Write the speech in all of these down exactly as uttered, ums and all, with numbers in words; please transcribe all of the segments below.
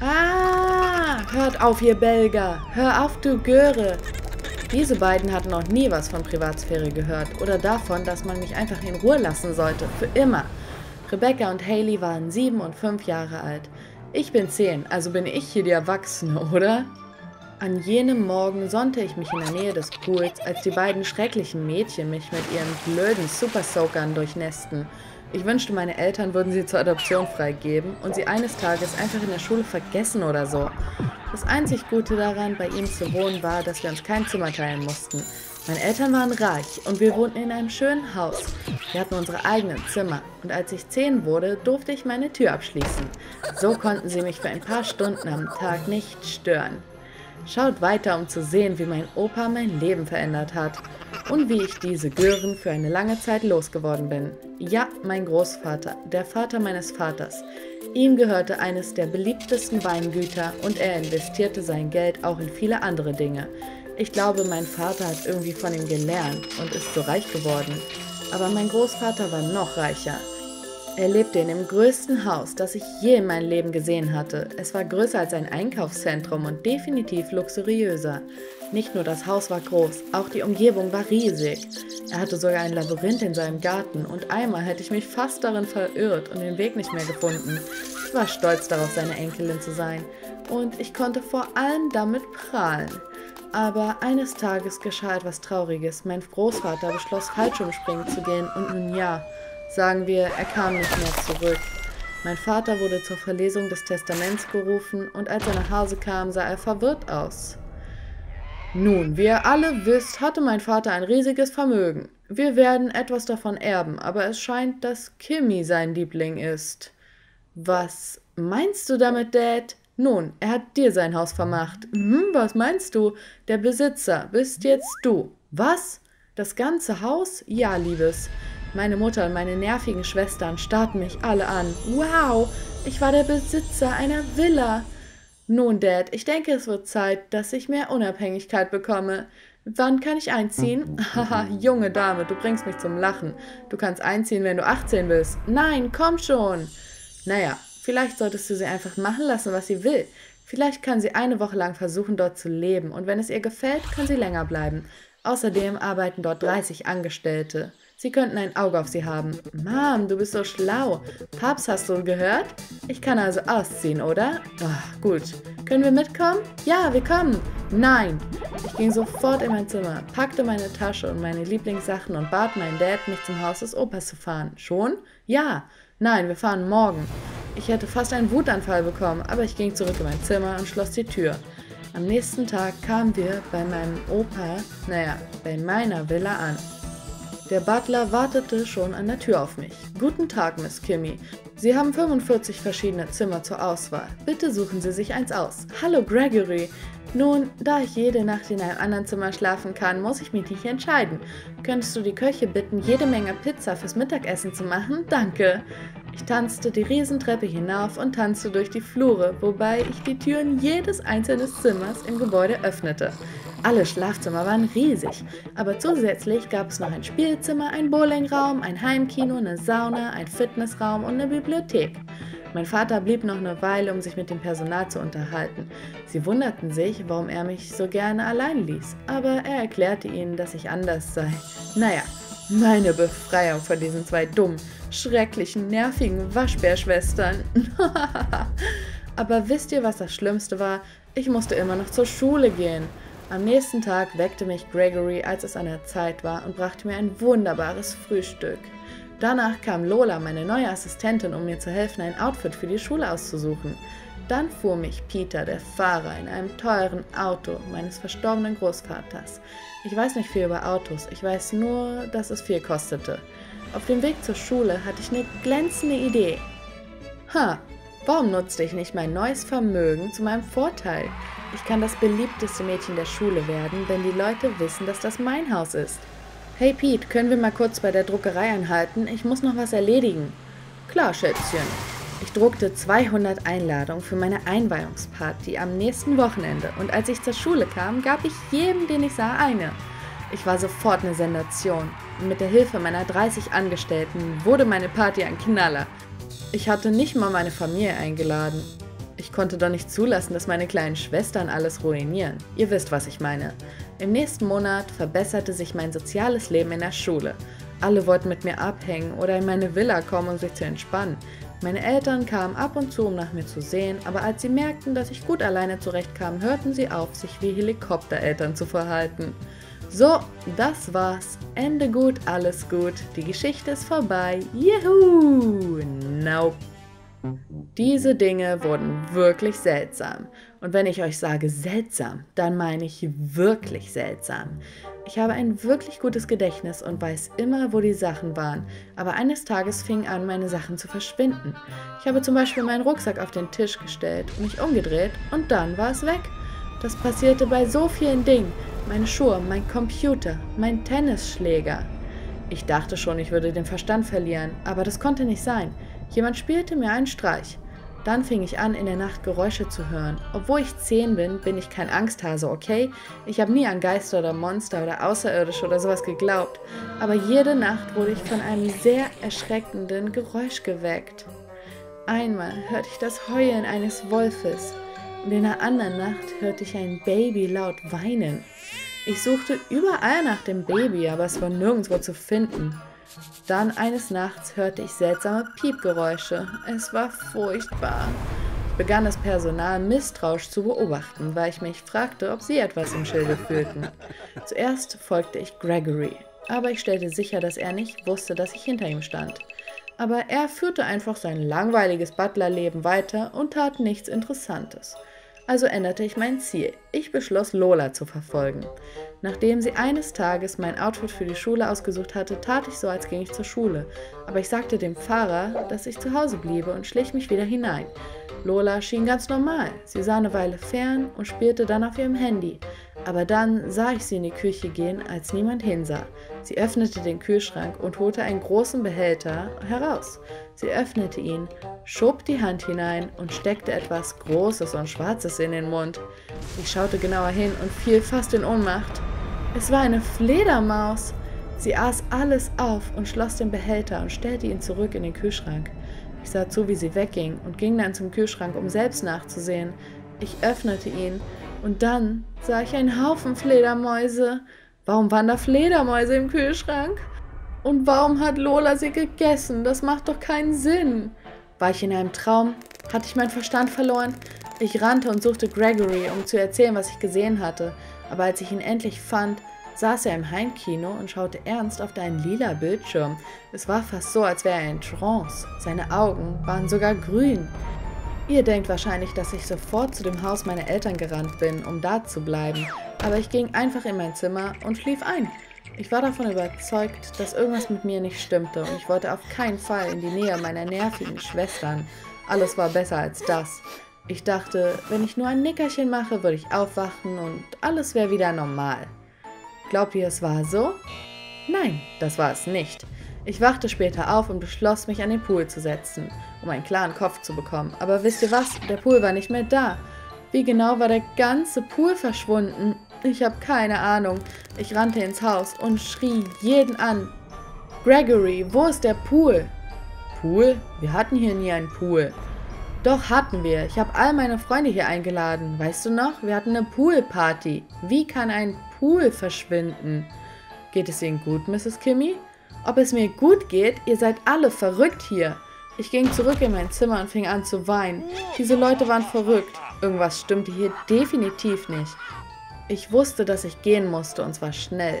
Ah, hört auf, ihr Belger. Hör auf, du Göre. Diese beiden hatten noch nie was von Privatsphäre gehört oder davon, dass man mich einfach in Ruhe lassen sollte, für immer. Rebecca und Hayley waren sieben und fünf Jahre alt. Ich bin zehn, also bin ich hier die Erwachsene, oder? An jenem Morgen sonnte ich mich in der Nähe des Pools, als die beiden schrecklichen Mädchen mich mit ihren blöden Super-Soakern durchnässten. Ich wünschte, meine Eltern würden sie zur Adoption freigeben und sie eines Tages einfach in der Schule vergessen oder so. Das einzig Gute daran, bei ihnen zu wohnen, war, dass wir uns kein Zimmer teilen mussten. Meine Eltern waren reich und wir wohnten in einem schönen Haus. Wir hatten unsere eigenen Zimmer und als ich zehn wurde, durfte ich meine Tür abschließen. So konnten sie mich für ein paar Stunden am Tag nicht stören. Schaut weiter, um zu sehen, wie mein Opa mein Leben verändert hat und wie ich diese Gören für eine lange Zeit losgeworden bin. Ja, mein Großvater, der Vater meines Vaters. Ihm gehörte eines der beliebtesten Weingüter und er investierte sein Geld auch in viele andere Dinge. Ich glaube, mein Vater hat irgendwie von ihm gelernt und ist so reich geworden. Aber mein Großvater war noch reicher. Er lebte in dem größten Haus, das ich je in meinem Leben gesehen hatte. Es war größer als ein Einkaufszentrum und definitiv luxuriöser. Nicht nur das Haus war groß, auch die Umgebung war riesig. Er hatte sogar ein Labyrinth in seinem Garten und einmal hätte ich mich fast darin verirrt und den Weg nicht mehr gefunden. Ich war stolz darauf, seine Enkelin zu sein und ich konnte vor allem damit prahlen. Aber eines Tages geschah etwas Trauriges. Mein Großvater beschloss, Fallschirmspringen zu gehen und nun ja, sagen wir, er kam nicht mehr zurück. Mein Vater wurde zur Verlesung des Testaments berufen und als er nach Hause kam, sah er verwirrt aus. Nun, wie ihr alle wisst, hatte mein Vater ein riesiges Vermögen. Wir werden etwas davon erben, aber es scheint, dass Kimmy sein Liebling ist. Was meinst du damit, Dad? Nun, er hat dir sein Haus vermacht. Hm, was meinst du? Der Besitzer bist jetzt du. Was? Das ganze Haus? Ja, Liebes. Meine Mutter und meine nervigen Schwestern starrten mich alle an. Wow, ich war der Besitzer einer Villa. Nun, Dad, ich denke, es wird Zeit, dass ich mehr Unabhängigkeit bekomme. Wann kann ich einziehen? Haha, junge Dame, du bringst mich zum Lachen. Du kannst einziehen, wenn du achtzehn bist. Nein, komm schon. Naja, vielleicht solltest du sie einfach machen lassen, was sie will. Vielleicht kann sie eine Woche lang versuchen, dort zu leben. Und wenn es ihr gefällt, kann sie länger bleiben. Außerdem arbeiten dort dreißig Angestellte. Sie könnten ein Auge auf sie haben. Mom, du bist so schlau. Paps, hast du gehört? Ich kann also ausziehen, oder? Ach, gut. Können wir mitkommen? Ja, wir kommen. Nein. Ich ging sofort in mein Zimmer, packte meine Tasche und meine Lieblingssachen und bat meinen Dad, mich zum Haus des Opas zu fahren. Schon? Ja. Nein, wir fahren morgen. Ich hätte fast einen Wutanfall bekommen, aber ich ging zurück in mein Zimmer und schloss die Tür. Am nächsten Tag kamen wir bei meinem Opa, naja, bei meiner Villa an. Der Butler wartete schon an der Tür auf mich. Guten Tag, Miss Kimmy. Sie haben fünfundvierzig verschiedene Zimmer zur Auswahl. Bitte suchen Sie sich eins aus. Hallo, Gregory. Nun, da ich jede Nacht in einem anderen Zimmer schlafen kann, muss ich mich nicht entscheiden. Könntest du die Köche bitten, jede Menge Pizza fürs Mittagessen zu machen? Danke. Ich tanzte die Riesentreppe hinauf und tanzte durch die Flure, wobei ich die Türen jedes einzelnen Zimmers im Gebäude öffnete. Alle Schlafzimmer waren riesig, aber zusätzlich gab es noch ein Spielzimmer, ein Bowlingraum, ein Heimkino, eine Sauna, ein Fitnessraum und eine Bibliothek. Mein Vater blieb noch eine Weile, um sich mit dem Personal zu unterhalten. Sie wunderten sich, warum er mich so gerne allein ließ, aber er erklärte ihnen, dass ich anders sei. Naja, meine Befreiung von diesen zwei dummen, schrecklichen, nervigen Waschbärschwestern. Aber wisst ihr, was das Schlimmste war? Ich musste immer noch zur Schule gehen. Am nächsten Tag weckte mich Gregory, als es an der Zeit war, und brachte mir ein wunderbares Frühstück. Danach kam Lola, meine neue Assistentin, um mir zu helfen, ein Outfit für die Schule auszusuchen. Dann fuhr mich Peter, der Fahrer, in einem teuren Auto meines verstorbenen Großvaters. Ich weiß nicht viel über Autos, ich weiß nur, dass es viel kostete. Auf dem Weg zur Schule hatte ich eine glänzende Idee. Ha, warum nutzte ich nicht mein neues Vermögen zu meinem Vorteil? Ich kann das beliebteste Mädchen der Schule werden, wenn die Leute wissen, dass das mein Haus ist. Hey Pete, können wir mal kurz bei der Druckerei anhalten? Ich muss noch was erledigen. Klar, Schätzchen. Ich druckte zweihundert Einladungen für meine Einweihungsparty am nächsten Wochenende und als ich zur Schule kam, gab ich jedem, den ich sah, eine. Ich war sofort eine Sensation. Mit der Hilfe meiner dreißig Angestellten wurde meine Party ein Knaller. Ich hatte nicht mal meine Familie eingeladen. Ich konnte doch nicht zulassen, dass meine kleinen Schwestern alles ruinieren. Ihr wisst, was ich meine. Im nächsten Monat verbesserte sich mein soziales Leben in der Schule. Alle wollten mit mir abhängen oder in meine Villa kommen, um sich zu entspannen. Meine Eltern kamen ab und zu, um nach mir zu sehen, aber als sie merkten, dass ich gut alleine zurechtkam, hörten sie auf, sich wie Helikoptereltern zu verhalten. So, das war's. Ende gut, alles gut. Die Geschichte ist vorbei. Juhu! Nope. Diese Dinge wurden wirklich seltsam. Und wenn ich euch sage seltsam, dann meine ich wirklich seltsam. Ich habe ein wirklich gutes Gedächtnis und weiß immer, wo die Sachen waren. Aber eines Tages fingen an, meine Sachen zu verschwinden. Ich habe zum Beispiel meinen Rucksack auf den Tisch gestellt, mich umgedreht und dann war es weg. Das passierte bei so vielen Dingen. Meine Schuhe, mein Computer, mein Tennisschläger. Ich dachte schon, ich würde den Verstand verlieren, aber das konnte nicht sein. Jemand spielte mir einen Streich. Dann fing ich an, in der Nacht Geräusche zu hören. Obwohl ich zehn bin, bin ich kein Angsthase, okay? Ich habe nie an Geister oder Monster oder Außerirdische oder sowas geglaubt. Aber jede Nacht wurde ich von einem sehr erschreckenden Geräusch geweckt. Einmal hörte ich das Heulen eines Wolfes und in einer anderen Nacht hörte ich ein Baby laut weinen. Ich suchte überall nach dem Baby, aber es war nirgendwo zu finden. Dann eines Nachts hörte ich seltsame Piepgeräusche. Es war furchtbar. Ich begann das Personal misstrauisch zu beobachten, weil ich mich fragte, ob sie etwas im Schilde fühlten. Zuerst folgte ich Gregory, aber ich stellte sicher, dass er nicht wusste, dass ich hinter ihm stand. Aber er führte einfach sein langweiliges Butlerleben weiter und tat nichts Interessantes. Also änderte ich mein Ziel. Ich beschloss, Lola zu verfolgen. Nachdem sie eines Tages mein Outfit für die Schule ausgesucht hatte, tat ich so, als ginge ich zur Schule. Aber ich sagte dem Fahrer, dass ich zu Hause bliebe und schlich mich wieder hinein. Lola schien ganz normal. Sie sah eine Weile fern und spielte dann auf ihrem Handy. Aber dann sah ich sie in die Küche gehen, als niemand hinsah. Sie öffnete den Kühlschrank und holte einen großen Behälter heraus. Sie öffnete ihn, schob die Hand hinein und steckte etwas Großes und Schwarzes in den Mund. Ich schaute genauer hin und fiel fast in Ohnmacht. Es war eine Fledermaus. Sie aß alles auf und schloss den Behälter und stellte ihn zurück in den Kühlschrank. Ich sah zu, wie sie wegging und ging dann zum Kühlschrank, um selbst nachzusehen. Ich öffnete ihn und dann sah ich einen Haufen Fledermäuse. Warum waren da Fledermäuse im Kühlschrank? Und warum hat Lola sie gegessen? Das macht doch keinen Sinn. War ich in einem Traum? Hatte ich meinen Verstand verloren? Ich rannte und suchte Gregory, um zu erzählen, was ich gesehen hatte. Aber als ich ihn endlich fand, saß er im Heimkino und schaute ernst auf einen lila Bildschirm. Es war fast so, als wäre er in Trance. Seine Augen waren sogar grün. Ihr denkt wahrscheinlich, dass ich sofort zu dem Haus meiner Eltern gerannt bin, um da zu bleiben. Aber ich ging einfach in mein Zimmer und schlief ein. Ich war davon überzeugt, dass irgendwas mit mir nicht stimmte und ich wollte auf keinen Fall in die Nähe meiner nervigen Schwestern. Alles war besser als das. Ich dachte, wenn ich nur ein Nickerchen mache, würde ich aufwachen und alles wäre wieder normal. Glaubt ihr, es war so? Nein, das war es nicht. Ich wachte später auf und beschloss, mich an den Pool zu setzen, um einen klaren Kopf zu bekommen. Aber wisst ihr was? Der Pool war nicht mehr da. Wie genau war der ganze Pool verschwunden? Ich habe keine Ahnung. Ich rannte ins Haus und schrie jeden an. Gregory, wo ist der Pool? Pool? Wir hatten hier nie einen Pool. Doch hatten wir. Ich habe all meine Freunde hier eingeladen. Weißt du noch? Wir hatten eine Poolparty. Wie kann ein Pool verschwinden? Geht es Ihnen gut, Misses Kimmy? Ob es mir gut geht? Ihr seid alle verrückt hier. Ich ging zurück in mein Zimmer und fing an zu weinen. Diese Leute waren verrückt. Irgendwas stimmte hier definitiv nicht. Ich wusste, dass ich gehen musste und zwar schnell.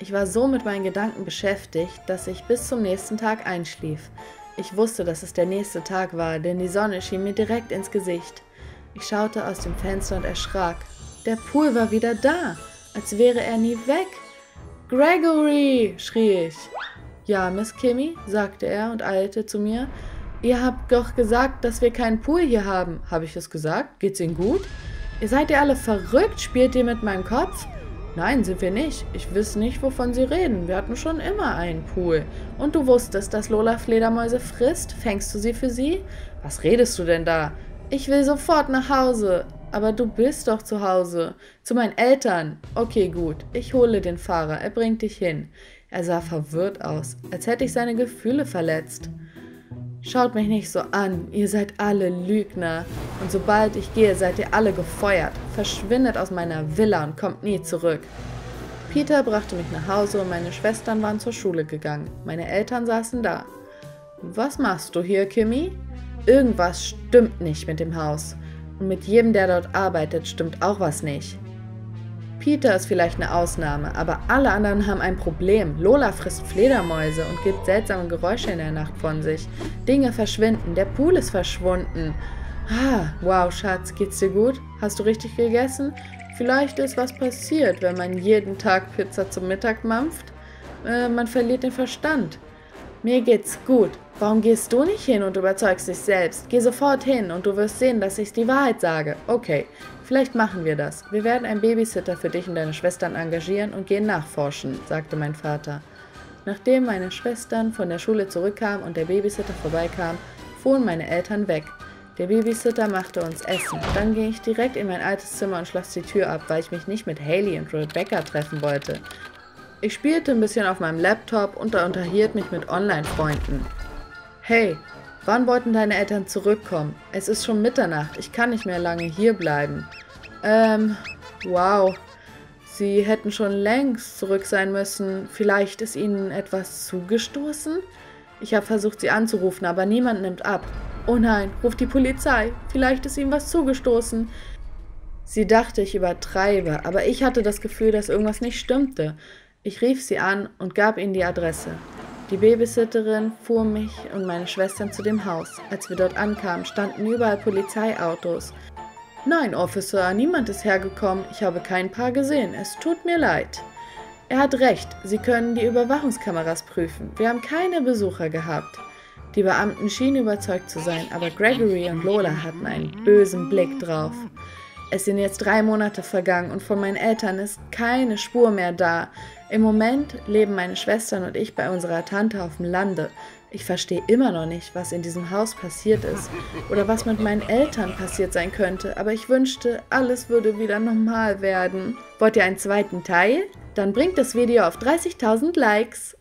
Ich war so mit meinen Gedanken beschäftigt, dass ich bis zum nächsten Tag einschlief. Ich wusste, dass es der nächste Tag war, denn die Sonne schien mir direkt ins Gesicht. Ich schaute aus dem Fenster und erschrak. Der Pool war wieder da, als wäre er nie weg. »Gregory«, schrie ich. »Ja, Miss Kimmy«, sagte er und eilte zu mir. »Ihr habt doch gesagt, dass wir keinen Pool hier haben.« »Habe ich es gesagt? Geht's Ihnen gut?« »Ihr seid ja alle verrückt, spielt ihr mit meinem Kopf?« »Nein, sind wir nicht. Ich wüsste nicht, wovon Sie reden. Wir hatten schon immer einen Pool. Und du wusstest, dass Lola Fledermäuse frisst? Fängst du sie für sie? Was redest du denn da? Ich will sofort nach Hause.« »Aber du bist doch zu Hause. Zu meinen Eltern.« »Okay, gut. Ich hole den Fahrer. Er bringt dich hin.« Er sah verwirrt aus, als hätte ich seine Gefühle verletzt. Schaut mich nicht so an, ihr seid alle Lügner. Und sobald ich gehe, seid ihr alle gefeuert. Verschwindet aus meiner Villa und kommt nie zurück. Peter brachte mich nach Hause und meine Schwestern waren zur Schule gegangen. Meine Eltern saßen da. Was machst du hier, Kimmy? Irgendwas stimmt nicht mit dem Haus. Und mit jedem, der dort arbeitet, stimmt auch was nicht. Peter ist vielleicht eine Ausnahme, aber alle anderen haben ein Problem. Lola frisst Fledermäuse und gibt seltsame Geräusche in der Nacht von sich. Dinge verschwinden, der Pool ist verschwunden. Ah, wow, Schatz, geht's dir gut? Hast du richtig gegessen? Vielleicht ist was passiert, wenn man jeden Tag Pizza zum Mittag mampft. Äh, man verliert den Verstand. Mir geht's gut. Warum gehst du nicht hin und überzeugst dich selbst? Geh sofort hin und du wirst sehen, dass ich die Wahrheit sage. Okay, vielleicht machen wir das. Wir werden einen Babysitter für dich und deine Schwestern engagieren und gehen nachforschen, sagte mein Vater. Nachdem meine Schwestern von der Schule zurückkamen und der Babysitter vorbeikam, fuhren meine Eltern weg. Der Babysitter machte uns Essen. Dann ging ich direkt in mein altes Zimmer und schloss die Tür ab, weil ich mich nicht mit Hayley und Rebecca treffen wollte. Ich spielte ein bisschen auf meinem Laptop und unterhielt mich mit Online-Freunden. Hey, wann wollten deine Eltern zurückkommen? Es ist schon Mitternacht, ich kann nicht mehr lange hier bleiben. Ähm, wow. Sie hätten schon längst zurück sein müssen. Vielleicht ist ihnen etwas zugestoßen? Ich habe versucht, sie anzurufen, aber niemand nimmt ab. Oh nein, ruft die Polizei. Vielleicht ist ihm was zugestoßen. Sie dachte, ich übertreibe, aber ich hatte das Gefühl, dass irgendwas nicht stimmte. Ich rief sie an und gab ihnen die Adresse. Die Babysitterin fuhr mich und meine Schwestern zu dem Haus. Als wir dort ankamen, standen überall Polizeiautos. Nein, Officer, niemand ist hergekommen. Ich habe kein Paar gesehen. Es tut mir leid. Er hat recht. Sie können die Überwachungskameras prüfen. Wir haben keine Besucher gehabt. Die Beamten schienen überzeugt zu sein, aber Gregory und Lola hatten einen bösen Blick drauf. Es sind jetzt drei Monate vergangen und von meinen Eltern ist keine Spur mehr da. Im Moment leben meine Schwestern und ich bei unserer Tante auf dem Lande. Ich verstehe immer noch nicht, was in diesem Haus passiert ist oder was mit meinen Eltern passiert sein könnte, aber ich wünschte, alles würde wieder normal werden. Wollt ihr einen zweiten Teil? Dann bringt das Video auf dreißigtausend Likes.